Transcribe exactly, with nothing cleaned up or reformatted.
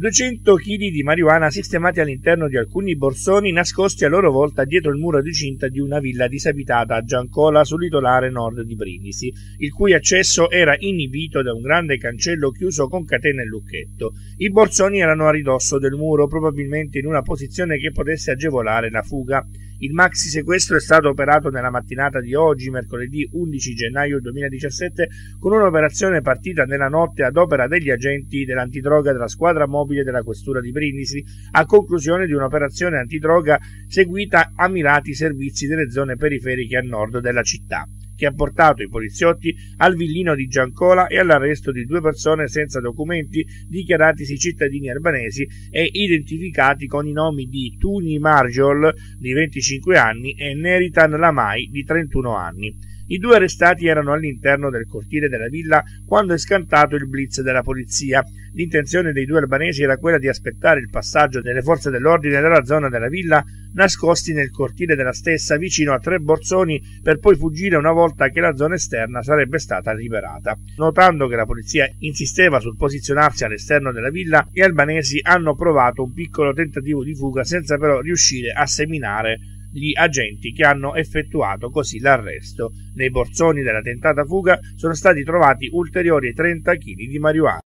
duecento chili di marijuana sistemati all'interno di alcuni borsoni nascosti a loro volta dietro il muro di cinta di una villa disabitata a Giancola sul litorale nord di Brindisi, il cui accesso era inibito da un grande cancello chiuso con catena e lucchetto. I borsoni erano a ridosso del muro, probabilmente in una posizione che potesse agevolare la fuga. Il maxi sequestro è stato operato nella mattinata di oggi, mercoledì undici gennaio duemiladiciassette, con un'operazione partita nella notte ad opera degli agenti dell'antidroga della Squadra Mobile della Questura di Brindisi, a conclusione di un'operazione antidroga seguita a mirati servizi delle zone periferiche a nord della città, che ha portato i poliziotti al villino di Giancola e all'arresto di due persone senza documenti dichiaratisi cittadini albanesi e identificati con i nomi di Tuni Marjol, di venticinque anni, e Neritan Lamaj, di trentuno anni. I due arrestati erano all'interno del cortile della villa quando è scantato il blitz della polizia. L'intenzione dei due albanesi era quella di aspettare il passaggio delle forze dell'ordine dalla zona della villa, nascosti nel cortile della stessa vicino a tre borsoni, per poi fuggire una volta che la zona esterna sarebbe stata liberata. Notando che la polizia insisteva sul posizionarsi all'esterno della villa, gli albanesi hanno provato un piccolo tentativo di fuga senza però riuscire a seminare gli agenti che hanno effettuato così l'arresto. Nei borsoni della tentata fuga sono stati trovati ulteriori trenta chili di marijuana.